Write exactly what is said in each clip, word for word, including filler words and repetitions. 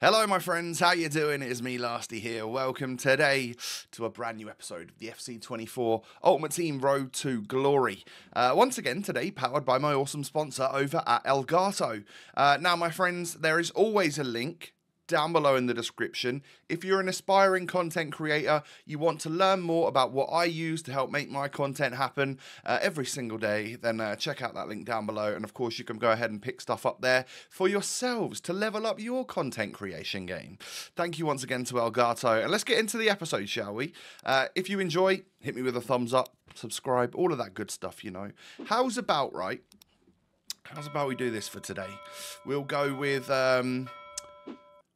Hello my friends, how you doing? It is me, Lasty here. Welcome today to a brand new episode of the F C twenty-four Ultimate Team Road to Glory. Uh, once again today, powered by my awesome sponsor over at Elgato. Uh, now my friends, there is always a link down below in the description. If you're an aspiring content creator, you want to learn more about what I use to help make my content happen uh, every single day, then uh, check out that link down below. And of course, you can go ahead and pick stuff up there for yourselves to level up your content creation game. Thank you once again to Elgato. And let's get into the episode, shall we? Uh, if you enjoy, hit me with a thumbs up, subscribe, all of that good stuff, you know. How's about, right? How's about we do this for today? We'll go with... Um,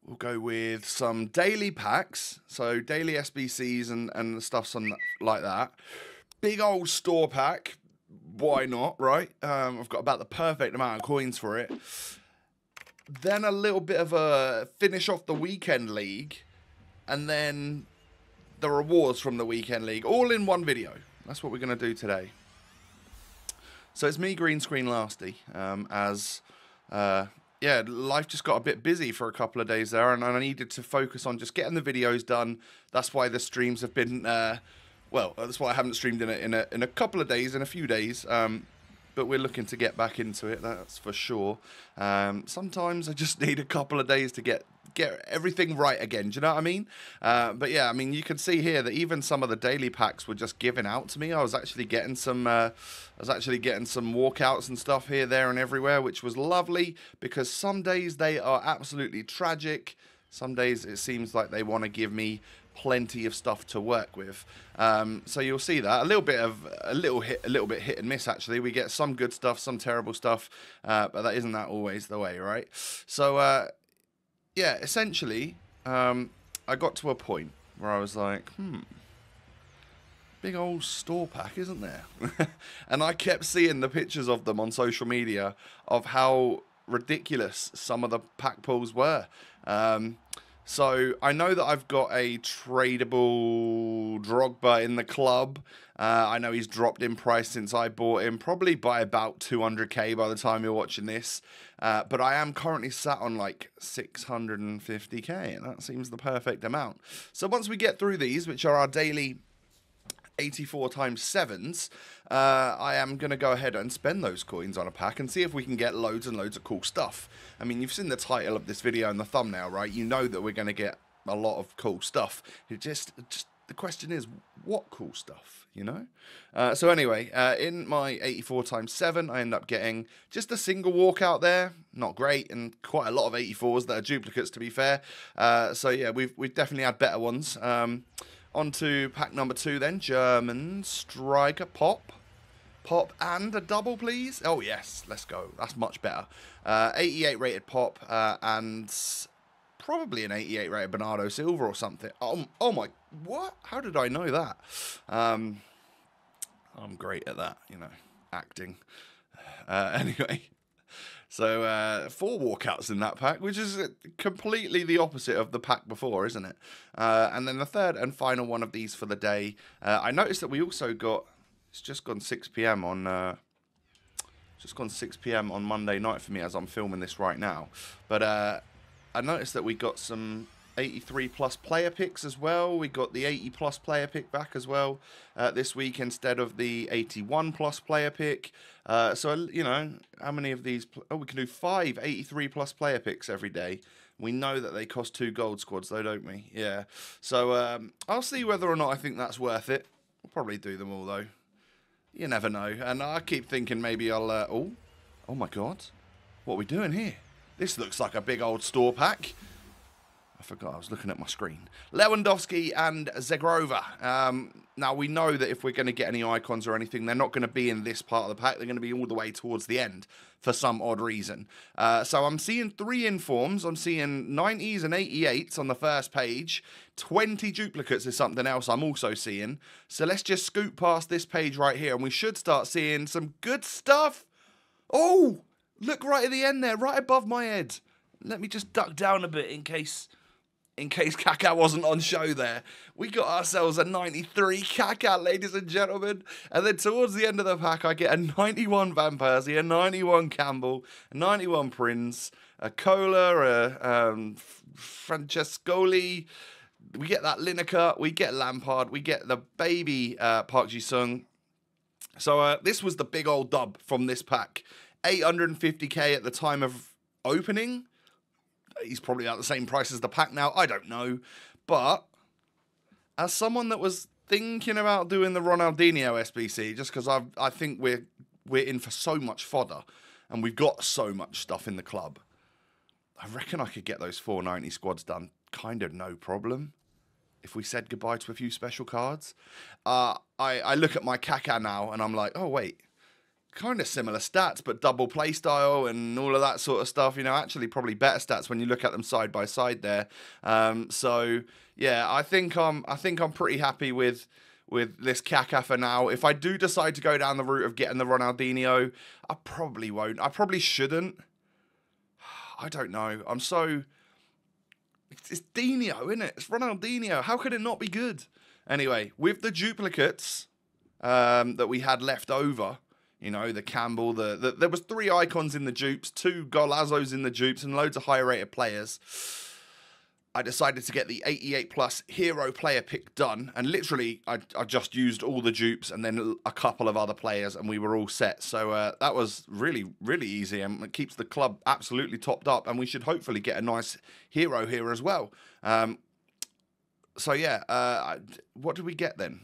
We'll go with some daily packs, so daily S B Cs and, and stuff some, like that. Big old store pack, why not, right? Um, I've got about the perfect amount of coins for it. Then a little bit of a finish off the weekend league, and then the rewards from the weekend league, all in one video. That's what we're going to do today. So it's me, Green Screen Lasty, um, as... Uh, Yeah, life just got a bit busy for a couple of days there, and I needed to focus on just getting the videos done. That's why the streams have been, uh, well, that's why I haven't streamed in a, in a, in a couple of days, in a few days. Um, but we're looking to get back into it, that's for sure. Um, sometimes I just need a couple of days to get, get everything right again, do you know what I mean? Uh, but yeah, I mean, you can see here that even some of the daily packs were just given out to me. I was actually getting some... Uh, I was actually getting some walkouts and stuff here, there and everywhere, which was lovely because some days they are absolutely tragic. Some days it seems like they want to give me plenty of stuff to work with. Um, so you'll see that a little bit of a little hit, a little bit hit and miss. Actually, we get some good stuff, some terrible stuff, uh, but that isn't that always the way, right? So uh, yeah, essentially, um, I got to a point where I was like, hmm. Big old store pack, isn't there? And I kept seeing the pictures of them on social media of how ridiculous some of the pack pulls were. Um, so I know that I've got a tradable Drogba in the club. Uh, I know he's dropped in price since I bought him, probably by about two hundred K by the time you're watching this. Uh, but I am currently sat on like six hundred fifty K, and that seems the perfect amount. So once we get through these, which are our daily eighty-four times sevens, uh, I am going to go ahead and spend those coins on a pack and see if we can get loads and loads of cool stuff. I mean, you've seen the title of this video and the thumbnail, right? You know that we're going to get a lot of cool stuff. It just, just the question is, what cool stuff, you know? Uh, so anyway, uh, in my eighty-four times seven, I end up getting just a single walkout there. Not great, and quite a lot of eighty-fours that are duplicates, to be fair. Uh, so yeah, we've, we've definitely had better ones. Um... On to pack number two then, German striker, pop. Pop and a double, please. Oh, yes, let's go. That's much better. Uh, eighty-eight rated pop uh, and probably an eighty-eight rated Bernardo Silva or something. Oh, oh my, what? How did I know that? Um, I'm great at that, you know, acting. Uh, anyway... So, uh, four walkouts in that pack, which is completely the opposite of the pack before, isn't it? Uh, and then the third and final one of these for the day. Uh, I noticed that we also got, it's just gone six P M on, uh, just gone six P M on Monday night for me as I'm filming this right now. But uh, I noticed that we got some eighty-three plus player picks as well. We got the eighty plus player pick back as well uh, this week instead of the eighty-one plus player pick. Uh, so, you know, how many of these... Oh, we can do five eighty-three plus player picks every day. We know that they cost two gold squads, though, don't we? Yeah. So, um, I'll see whether or not I think that's worth it. I'll probably do them all, though. You never know. And I keep thinking maybe I'll... Uh, oh, oh, my God. What are we doing here? This looks like a big old store pack. I forgot, I was looking at my screen. Lewandowski and Zegrova. Um, now, we know that if we're going to get any icons or anything, they're not going to be in this part of the pack. They're going to be all the way towards the end for some odd reason. Uh, so I'm seeing three informs. I'm seeing nineties and eighty-eights on the first page. twenty duplicates is something else I'm also seeing. So let's just scoot past this page right here, and we should start seeing some good stuff. Oh, look right at the end there, right above my head. Let me just duck down a bit in case... in case Kaká wasn't on show there. We got ourselves a ninety-three Kaká, ladies and gentlemen. And then towards the end of the pack, I get a ninety-one Van Persie, a ninety-one Campbell, a ninety-one Prince, a Cola, a um, Francescoli. We get that Lineker, we get Lampard, we get the baby uh, Park Ji Sung. So uh, this was the big old dub from this pack. eight hundred fifty K at the time of opening. He's probably at the same price as the pack now. I don't know. But as someone that was thinking about doing the Ronaldinho S B C, just because I I think we're, we're in for so much fodder and we've got so much stuff in the club, I reckon I could get those four ninety squads done kind of no problem if we said goodbye to a few special cards. Uh, I, I look at my Kaká now and I'm like, oh, wait. Kind of similar stats, but double play style and all of that sort of stuff. You know, actually probably better stats when you look at them side by side there. Um, so yeah, I think I'm I think I'm pretty happy with with this Kaká for now. If I do decide to go down the route of getting the Ronaldinho, I probably won't. I probably shouldn't. I don't know. I'm so it's, it's Dinho, isn't it? It's Ronaldinho. How could it not be good? Anyway, with the duplicates um, that we had left over. You know, the Campbell, the, the there was three icons in the dupes, two Golazzos in the dupes, and loads of high-rated players. I decided to get the eighty-eight plus hero player pick done, and literally I, I just used all the dupes and then a couple of other players, and we were all set. So uh, that was really, really easy, and it keeps the club absolutely topped up, and we should hopefully get a nice hero here as well. Um, so, yeah, uh, what did we get then?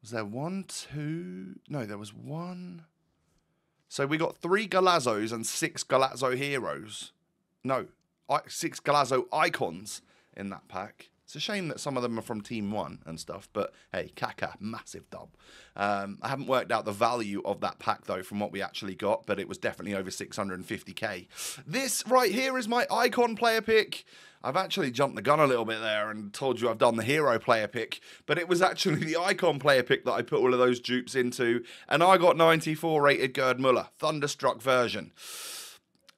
Was there one, two? No, there was one... So we got three Golazzos and six Golazzo heroes. No, six Golazzo icons in that pack. It's a shame that some of them are from Team One and stuff, but hey, Kaká, massive dub. Um, I haven't worked out the value of that pack, though, from what we actually got, but it was definitely over six hundred fifty K. This right here is my icon player pick. I've actually jumped the gun a little bit there and told you I've done the hero player pick, but it was actually the icon player pick that I put all of those dupes into, and I got ninety-four rated Gerd Müller, Thunderstruck version.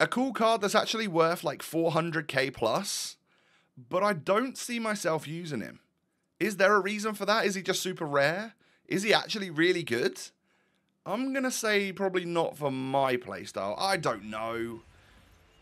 A cool card that's actually worth like four hundred K plus. But I don't see myself using him. Is there a reason for that? Is he just super rare? Is he actually really good? I'm going to say probably not for my playstyle. I don't know.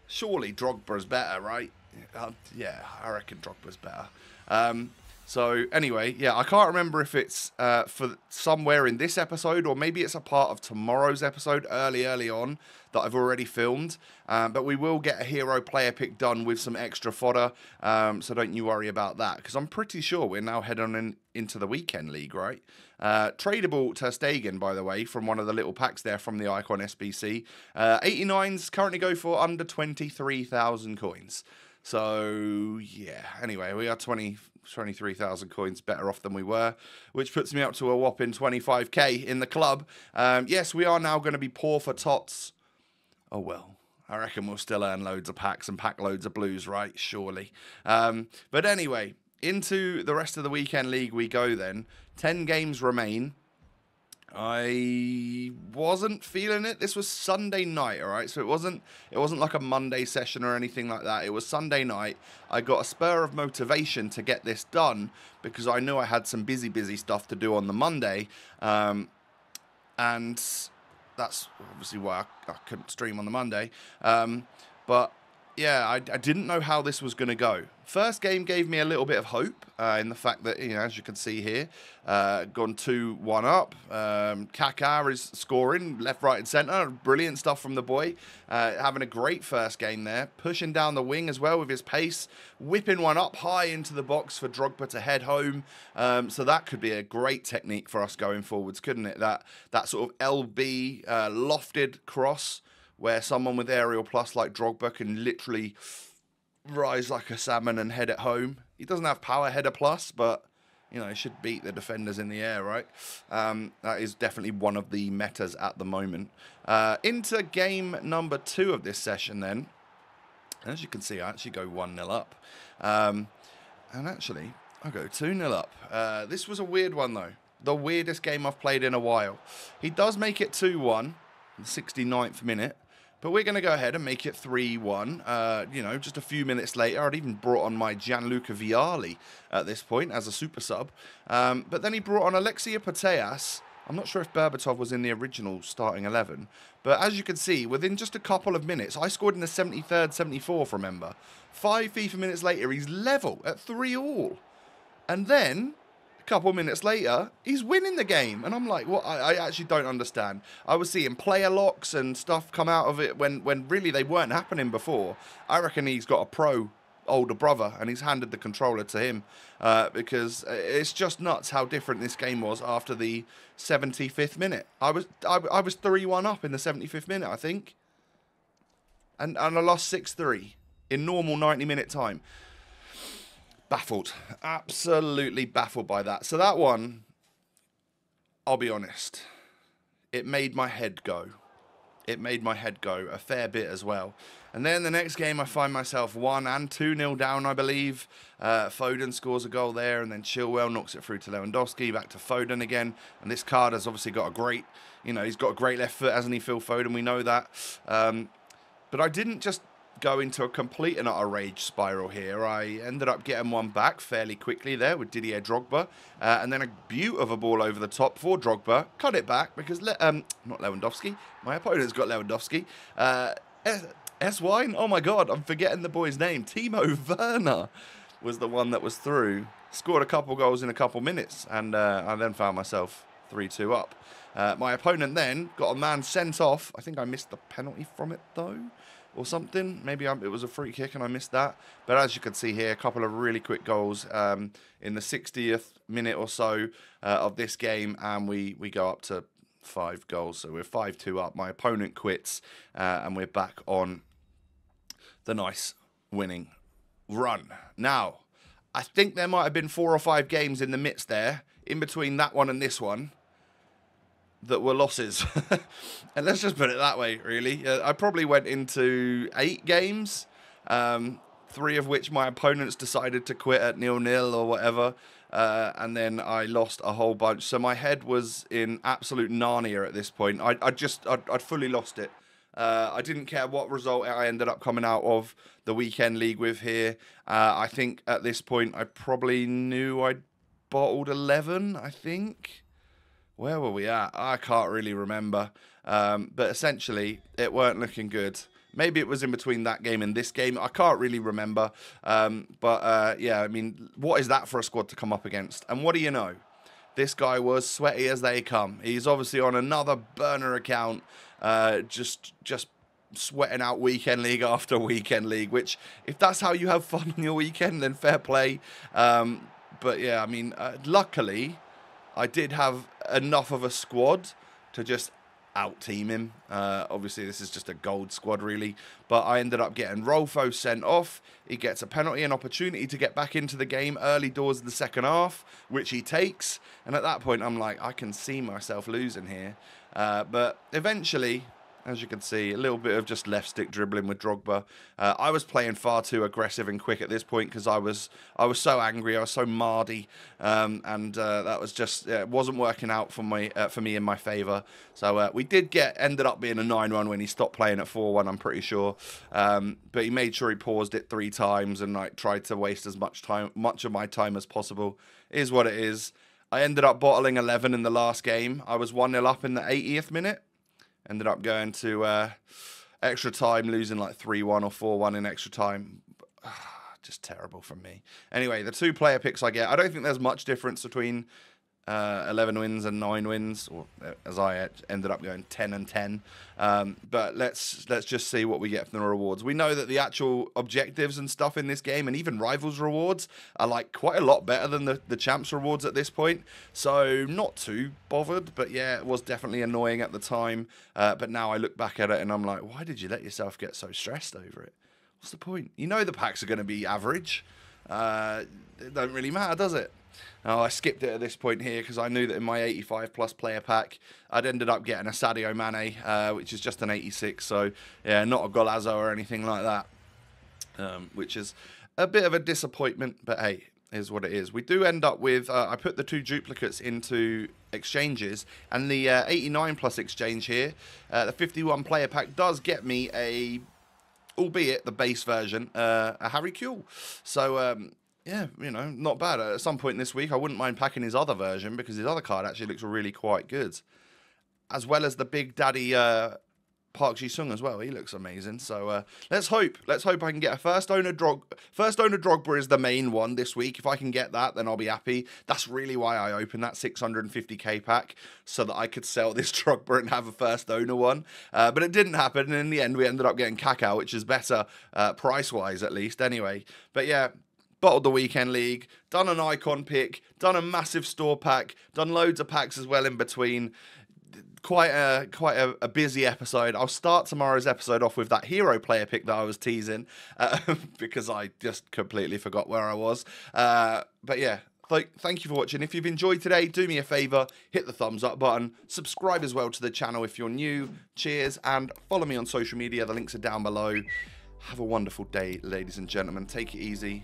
Surely Drogba's better, right? Uh, yeah, I reckon Drogba's better. Um, so anyway, yeah, I can't remember if it's uh, for somewhere in this episode or maybe it's a part of tomorrow's episode early, early on that I've already filmed, um, but we will get a hero player pick done with some extra fodder, um, so don't you worry about that, because I'm pretty sure we're now heading on in, into the weekend league, right? Uh, tradable Tostegan, by the way, from one of the little packs there from the Icon S B C. Uh, eighty-nines currently go for under twenty-three thousand coins. So, yeah, anyway, we are twenty-three thousand coins better off than we were, which puts me up to a whopping twenty-five K in the club. Um, yes, we are now going to be poor for tots. Oh, well, I reckon we'll still earn loads of packs and pack loads of blues, right? Surely. Um, but anyway, into the rest of the weekend league we go then. ten games remain. I wasn't feeling it. This was Sunday night, all right? So it wasn't it wasn't like a Monday session or anything like that. It was Sunday night. I got a spur of motivation to get this done because I knew I had some busy, busy stuff to do on the Monday. Um, and that's obviously why I, I couldn't stream on the Monday. Um, but... Yeah, I, I didn't know how this was going to go. First game gave me a little bit of hope uh, in the fact that, you know, as you can see here, uh, gone two one up. Um, Kaká is scoring left, right and centre. Brilliant stuff from the boy. Uh, having a great first game there. Pushing down the wing as well with his pace. Whipping one up high into the box for Drogba to head home. Um, so that could be a great technique for us going forwards, couldn't it? That, that sort of L B uh, lofted cross, where someone with aerial plus like Drogba can literally rise like a salmon and head it home. He doesn't have power header plus, but, you know, he should beat the defenders in the air, right? Um, that is definitely one of the metas at the moment. Uh, into game number two of this session then. As you can see, I actually go one nil up. Um, and actually, I go two nil up. Uh, this was a weird one, though. The weirdest game I've played in a while. He does make it two one, the sixty-ninth minute. But we're going to go ahead and make it three one. Uh, you know, just a few minutes later, I'd even brought on my Gianluca Vialli at this point as a super sub. Um, but then he brought on Alexia Pateas. I'm not sure if Berbatov was in the original starting eleven. But as you can see, within just a couple of minutes, I scored in the seventy-third, seventy-fourth, remember. Five FIFA minutes later, he's level at three all. And then couple minutes later, he's winning the game. And I'm like, what? I, I actually don't understand. I was seeing player locks and stuff come out of it when, when really they weren't happening before. I reckon he's got a pro older brother and he's handed the controller to him uh, because it's just nuts how different this game was after the seventy-fifth minute. I was I, I was three one up in the seventy-fifth minute, I think. And, and I lost six three in normal ninety minute time. Baffled. Absolutely baffled by that. So that one, I'll be honest, it made my head go. It made my head go a fair bit as well. And then the next game, I find myself one and two nil down, I believe. Uh, Foden scores a goal there, and then Chilwell knocks it through to Lewandowski, back to Foden again. And this card has obviously got a great, you know, he's got a great left foot, hasn't he, Phil Foden? We know that. Um, but I didn't just go into a complete and utter rage spiral here. I ended up getting one back fairly quickly there with Didier Drogba. Uh, and then a beaut of a ball over the top for Drogba. Cut it back because, Le um, not Lewandowski. My opponent's got Lewandowski. Uh, S-Wine, oh my God, I'm forgetting the boy's name. Timo Werner was the one that was through. Scored a couple goals in a couple minutes. And uh, I then found myself three two up. Uh, my opponent then got a man sent off. I think I missed the penalty from it though, or something. Maybe it was a free kick and I missed that. But as you can see here, a couple of really quick goals um, in the sixtieth minute or so uh, of this game. And we, we go up to five goals. So we're five two up. My opponent quits. Uh, and we're back on the nice winning run. Now, I think there might have been four or five games in the midst there, in between that one and this one, that were losses. And let's just put it that way, really. Uh, I probably went into eight games, um, three of which my opponents decided to quit at nil nil or whatever, uh, and then I lost a whole bunch. So my head was in absolute Narnia at this point. I, I just, I'd, I'd fully lost it. Uh, I didn't care what result I ended up coming out of the weekend league with here. Uh, I think at this point, I probably knew I'd bottled eleven, I think. Where were we at? I can't really remember. Um, but essentially, it weren't looking good. Maybe it was in between that game and this game. I can't really remember. Um, but, uh, yeah, I mean, what is that for a squad to come up against? And what do you know? This guy was sweaty as they come. He's obviously on another burner account, uh, just just sweating out weekend league after weekend league, which, if that's how you have fun on your weekend, then fair play. Um, but, yeah, I mean, uh, luckily, I did have enough of a squad to just out-team him. Uh, obviously, this is just a gold squad, really. But I ended up getting Rolfo sent off. He gets a penalty, an opportunity to get back into the game early doors of the second half, which he takes. And at that point, I'm like, I can see myself losing here. Uh, but eventually, as you can see, a little bit of just left stick dribbling with Drogba. Uh, I was playing far too aggressive and quick at this point because I was I was so angry, I was so mardy, um, and uh, that was just yeah, it wasn't working out for my uh, for me in my favour. So uh, we did get ended up being a nine one when he stopped playing at four one. I'm pretty sure, um, but he made sure he paused it three times and like tried to waste as much time much of my time as possible. Is what it is. I ended up bottling eleven in the last game. I was one nil up in the eightieth minute. Ended up going to uh, extra time, losing like three one or four one in extra time. Just terrible from me. Anyway, the two player picks I get, I don't think there's much difference between uh, eleven wins and nine wins, or as I ended up going ten and ten. Um, but let's let's just see what we get from the rewards. We know that the actual objectives and stuff in this game, and even Rivals rewards, are like quite a lot better than the, the Champs rewards at this point. So not too bothered, but yeah, it was definitely annoying at the time. Uh, but now I look back at it and I'm like, why did you let yourself get so stressed over it? What's the point? You know the packs are going to be average. Uh, it don't really matter, does it? Now, I skipped it at this point here because I knew that in my eighty-five plus player pack, I'd ended up getting a Sadio Mane, uh, which is just an eighty-six. So, yeah, not a Golazo or anything like that, um, which is a bit of a disappointment. But, hey, is what it is. We do end up with, uh, I put the two duplicates into exchanges, and the uh, eighty-nine plus exchange here, uh, the fifty-one player pack does get me a, albeit the base version, uh, a Harry Kewell. So, um, yeah, you know, not bad. At some point this week, I wouldn't mind packing his other version, because his other card actually looks really quite good. As well as the big daddy uh, Park Ji Sung as well. He looks amazing. So uh, let's hope. Let's hope I can get a first owner Drog. First owner Drogba is the main one this week. If I can get that, then I'll be happy. That's really why I opened that six hundred fifty K pack, so that I could sell this Drogba and have a first owner one. Uh, but it didn't happen. And in the end, we ended up getting Kaká, which is better uh, price-wise at least anyway. But yeah, bottled the weekend league, done an icon pick, done a massive store pack, done loads of packs as well in between. Quite a quite a, a busy episode. I'll start tomorrow's episode off with that hero player pick that I was teasing uh, because I just completely forgot where I was. Uh, but yeah, th thank you for watching. If you've enjoyed today, do me a favour, hit the thumbs up button, subscribe as well to the channel if you're new. Cheers, and follow me on social media. The links are down below. Have a wonderful day, ladies and gentlemen. Take it easy.